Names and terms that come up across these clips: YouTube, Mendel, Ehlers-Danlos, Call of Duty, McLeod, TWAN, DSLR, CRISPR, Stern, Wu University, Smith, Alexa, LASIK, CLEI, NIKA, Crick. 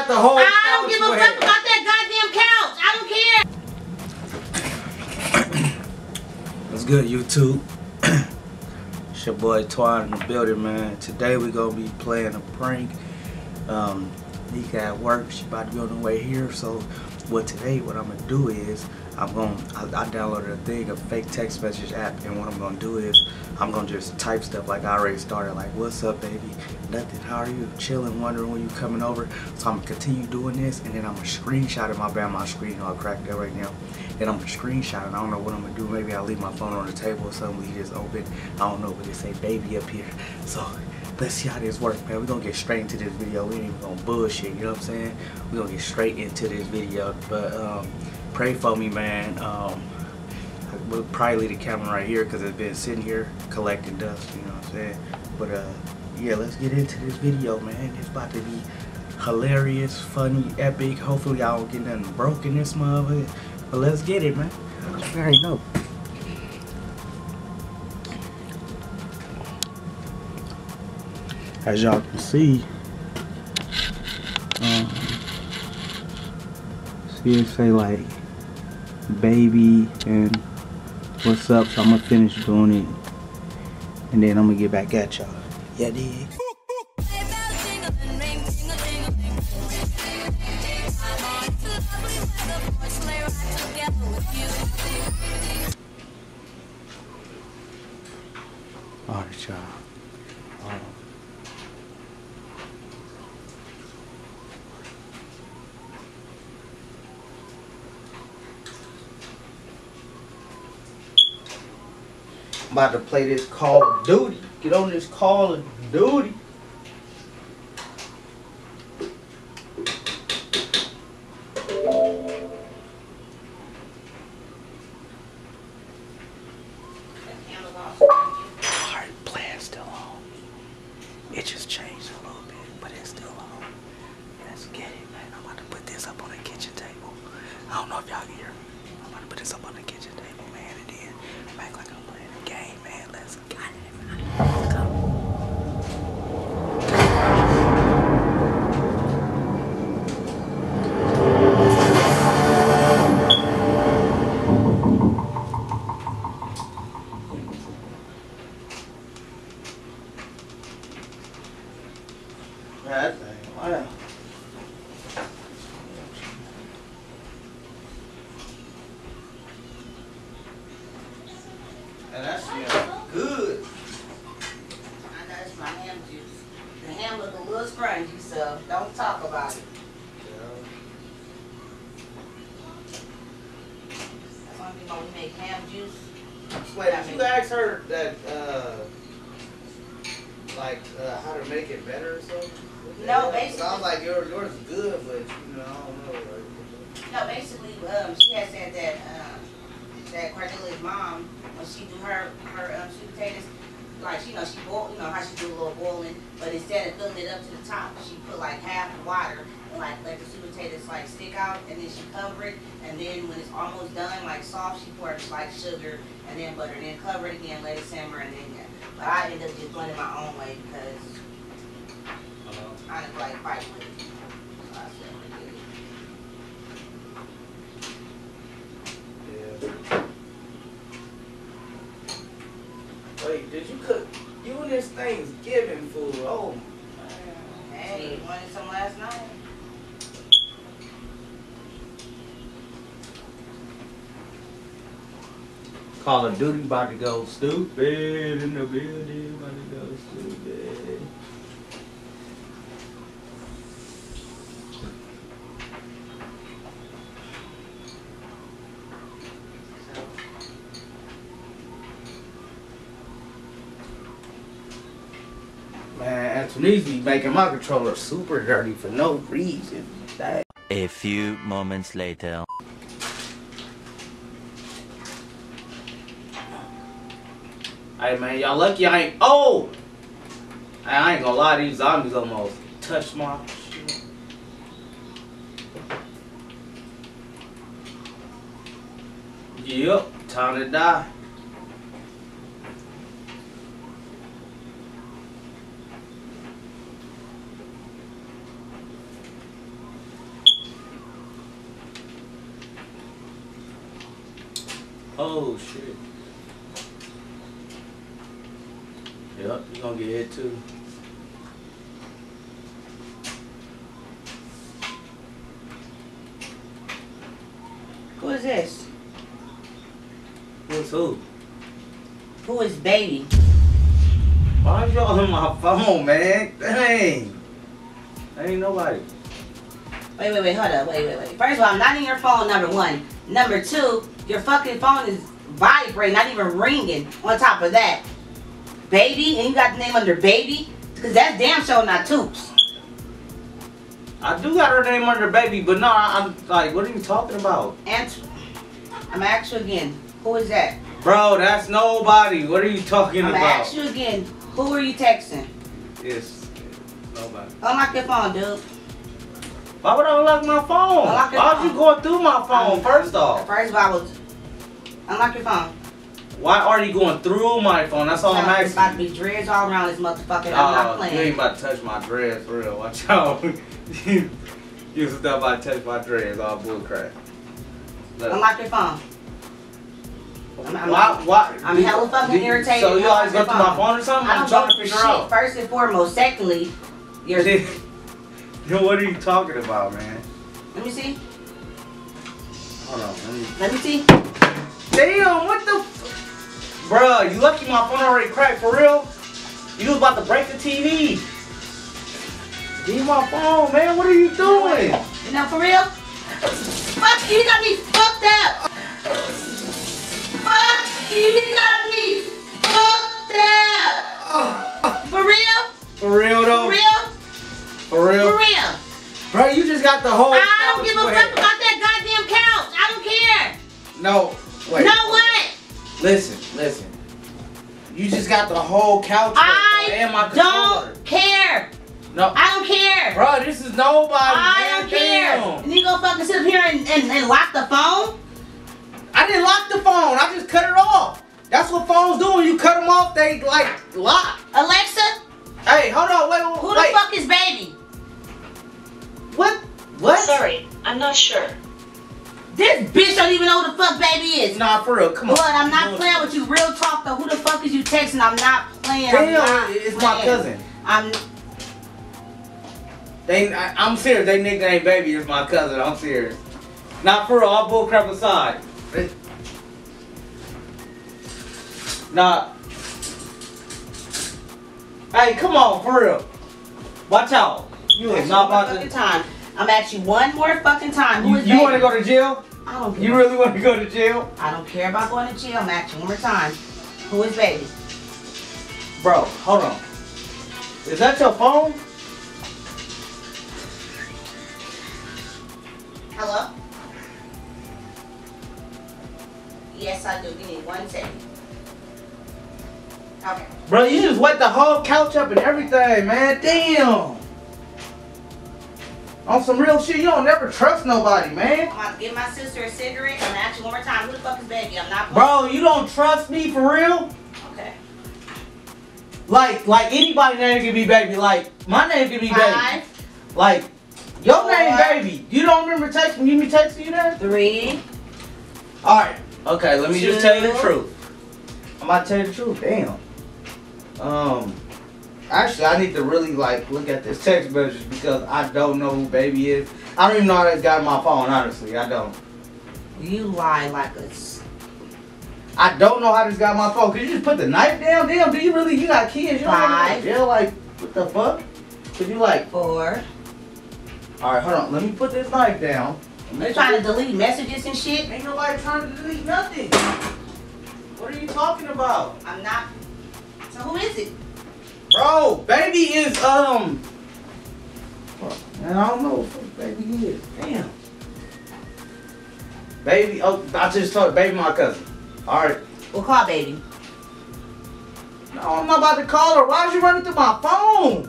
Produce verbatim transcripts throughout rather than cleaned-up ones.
got the whole couch. I don't give a fuck about that goddamn couch. I don't care. What's good, YouTube? It's your boy Twan in the building, man. Today we're going to be playing a prank. Um, Nika at work. She about to be on the way here. So, well, today what I'm going to do is I'm going to, I downloaded a thing, a fake text message app, and what I'm going to do is I'm going to just type stuff like I already started, like, what's up, baby? Nothing, how are you? Chilling, wondering when you coming over. So I'm going to continue doing this, and then I'm going to screenshot it. My bad, my screen all cracked up right now. Then I'm going to screenshot it. I don't know what I'm going to do. Maybe I'll leave my phone on the table or something. We just open. I don't know, but it say baby up here. So let's see how this works, man. We're going to get straight into this video. We ain't even going to bullshit, you know what I'm saying? We're going to get straight into this video, but um, pray for me, man. Um, we'll probably leave the camera right here because it's been sitting here collecting dust, you know what I'm saying? But uh, yeah, let's get into this video, man. It's about to be hilarious, funny, epic. Hopefully y'all don't get nothing broken this motherfucker. But let's get it, man. I already know. As y'all can see, um, see it say like baby and what's up, so I'm gonna finish doing it and then I'm gonna get back at y'all. Yeah, dig. Alright, y'all. Um, I'm about to play this Call of Duty. Get on this Call of Duty. Alright, play's still on. It just changed a little bit, but it's still on. Let's get it, man. I'm about to put this up on the kitchen table. I don't know if y'all can hear me. I'm about to put this up on the kitchen table, man, and then I'm act like I'm playing a game, man. Let's get it. Don't talk about it. Yeah. That's why we gonna make ham juice. Wait, did you ask her that, uh, like, uh, how to make it better or something? No, basically. Sounds like yours, yours is good, but, you know, I don't know. Right? No, basically, um, she had said that, um, that Cordelia's mom, when she do her, her, um, sweet potatoes, like, you know, she boil, you know, how she do a little boiling, but instead of filling it up to the top, she put like half the water and like let the sweet potatoes like stick out, and then she cover it, and then when it's almost done, like soft, she pours like sugar and then butter, and then cover it again, let it simmer, and then, yeah. But I ended up just doing it my own way because I didn't like fight with it. So I said, forget it. Yeah. Wait, did you cook? You and this Thanksgiving food. Oh, man. Hey, you wanted some last night? Call of Duty about to go stupid in the building. About to go stupid. Anthony's be making my controller super dirty for no reason. Dang. A few moments later. Hey man, y'all lucky I ain't old. I ain't gonna lie, these zombies almost touched my shit. Yep, time to die. Oh shit. Yep, you're gonna get it too. Who is this? Who's who? Who is baby? Why is y'all on my phone, man? Dang. Ain't nobody. Wait, wait, wait, hold up. Wait, wait, wait. First of all, I'm not in your phone, number one. Number two, your fucking phone is vibrating, not even ringing on top of that. Baby, and you got the name under baby? Because that's damn sure not Toops. I do got her name under baby, but no, I, I'm like, what are you talking about? Answer. I'm ask you again. Who is that? Bro, that's nobody. What are you talking I'm about? I'm ask you again. Who are you texting? Yes, nobody. Unlock your phone, dude. Why would I unlock my phone? Unlock Why phone. Are you going through my phone, um, first off? First of all, I was... unlock your phone. Why are you going through my phone? That's all no, I'm asking. It's about to be dreads all around this motherfucker. I'm oh, not playing. You ain't about to touch my dreads, for real. Watch out. you was about to touch my dreads, all bullcrap. Unlock your phone. I'm, I'm, why, why, I'm do, hella fucking do, irritated. So you always go through my phone or something? I'm trying to figure shit, out. First and foremost. Secondly, you're... Yo, what are you talking about, man? Let me see. Hold on, let me... Let me see. Damn, what the... F Bruh, you lucky my phone already cracked, for real? You was about to break the T V. Leave my phone, man. What are you doing? You know, for real? Fuck you, you got me fucked up. Fuck you, you got me fucked up. For real? For real, though? For real? For real? For real. Bro, you just got the whole... I don't give a fuck about that goddamn couch. I don't care. No, wait. No what? Listen, listen. You just got the whole couch. I and my don't care. No. I don't care. Bro, this is nobody. I man, don't care. Damn. And you go fucking sit up here and, and, and lock the phone? I didn't lock the phone. I just cut it off. That's what phones do. When you cut them off, they like lock. Alexa? Hey, hold on. Wait, wait, Who the wait. fuck is baby? What? What? Sorry, I'm not sure. This bitch don't even know who the fuck baby is. Nah, for real, come on. But I'm not playing with you. Real talk though. Who the fuck is you texting? I'm not playing. Damn, not it's playing. My cousin. I'm. They, I, I'm serious. They nickname baby is my cousin. I'm serious. Not for real. All bullcrap aside. Nah. Hey, come on, for real. Watch out. You is not about to. Time. I'm at you one more fucking time. Who you, is you want to go to jail? I don't care. You really want to go to jail? I don't care about going to jail. I'm at you one more time. Who is baby? Bro, hold on. Is that your phone? Hello? Yes, I do. Give me one second. Okay. Bro, you just wet the whole couch up and everything, man. Damn. On some real shit, you don't never trust nobody, man. I'm about to give my sister a cigarette. I'm gonna ask you one more time. Who the fuck is baby? I'm not. Bro, you don't trust me for real? Okay. Like, like anybody's name can be baby. Like, my name can be Five, baby. Like, your four, name baby. You don't remember texting me texting you that? Three. All right. Okay, let me two, just tell you the truth. I'm about to tell you the truth. Damn. Um. Actually, I need to really, like, look at this text message because I don't know who baby is. I don't even know how that got on my phone, honestly. I don't. You lie like a... I don't know how this got on my phone. Could you just put the knife down? Damn, do you really... You got kids. You Five. Don't like, what the fuck? Could you, like... Four. All right, hold on. Let me put this knife down. You're trying to delete messages and shit? Ain't nobody trying to delete nothing. What are you talking about? I'm not... So who is it? Bro, baby is, um, man, I don't know what baby is. Damn. Baby, oh, I just told baby my cousin. All right. We'll call baby. No, I'm not about to call her. Why is you running through my phone?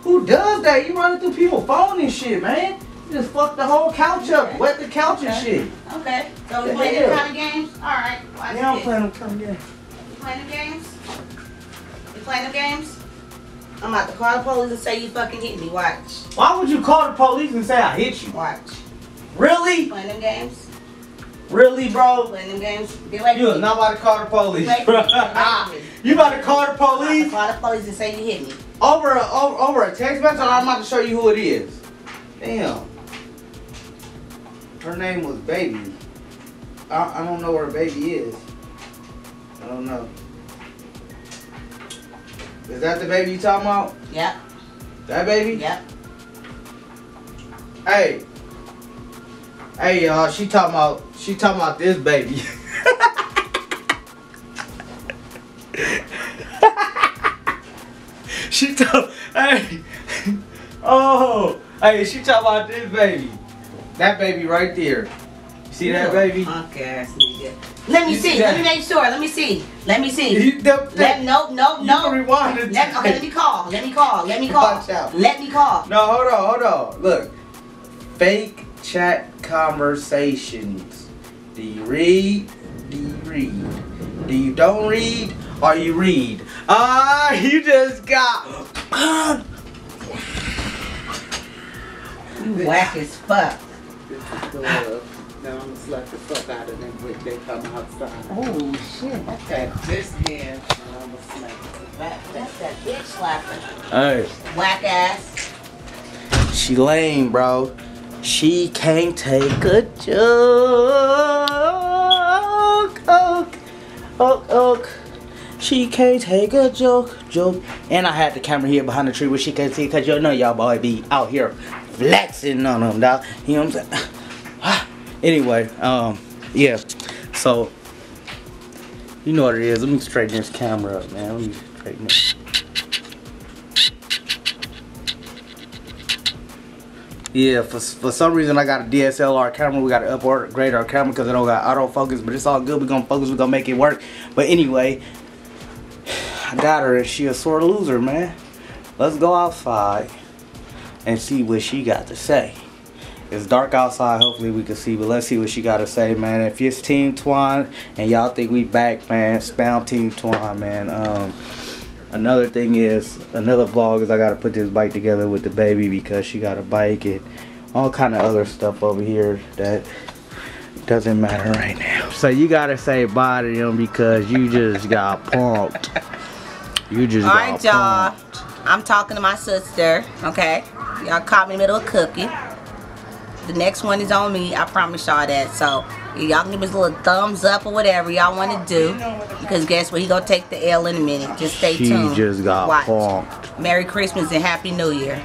Who does that? You running through people's phone and shit, man. You just fucked the whole couch up. Okay. Wet the couch okay. and shit. Okay. So we playing them kind of games? All right. Watch yeah, I'm playing them kind of games. You playing them games? Playing the games? I'm about to call the police and say you fucking hit me. Watch. Why would you call the police and say I hit you? Watch. Really? Playing them games? Really, bro? In them games, get away you was not about to call the police. Nah. You about to call the police? Call the police and say you hit me. Over a, over, over a text message, I'm about to show you who it is. Damn. Her name was Baby. I, I don't know where Baby is. I don't know. Is that the baby you talking about? Yeah. That baby? Yeah. Hey. Hey y'all, she talking about she talking about this baby. She talk hey oh hey she talking about this baby. That baby right there. See that baby? Okay, let me you see. see let me make sure. Let me see. Let me see. You, the, let no no no. Rewind it. Let, okay, let me call. Let me call. Let me call. Watch out. Let me call. No, hold on, hold on. Look, fake chat conversations. Do you read? Do you read? Do you don't read? Or you read? Ah, uh, you just got. You whack as fuck. Now I'm gonna slap the fuck out of them when they come outside. Oh shit, that's that bitch hand. And I'm gonna slap it back. That's that bitch slapping. Alright. Whack ass. She lame, bro. She can't take a joke. Oak, oak, oak. She can't take a joke, joke. And I had the camera here behind the tree where she can't see, cause you know y'all boy be out here flexing on them, dog. You know what I'm saying? Anyway, um, yeah, so, you know what it is. Let me straighten this camera up, man. Let me straighten it. Yeah, for, for some reason, I got a D S L R camera. We got to upgrade our camera because it don't got autofocus, but it's all good. We're going to focus. We're going to make it work. But anyway, I got her, and she a sore loser, man. Let's go outside and see what she got to say. It's dark outside, hopefully we can see, but let's see what she got to say, man. If it's Team Twan and y'all think we back, man, spam Team Twan, man. Um, another thing is, another vlog is I got to put this bike together with the baby because she got a bike and all kind of other stuff over here that doesn't matter right now. So you got to say bye to them because you just got pumped. You just all got pumped. All right, y'all. I'm talking to my sister, okay? Y'all caught me in the middle of cooking. The next one is on me. I promise y'all that. So y'all can give us a little thumbs up or whatever y'all want to do. Because guess what? He gonna take the L in a minute. Just stay she tuned. She just got Watch. Pumped. Merry Christmas and Happy New Year.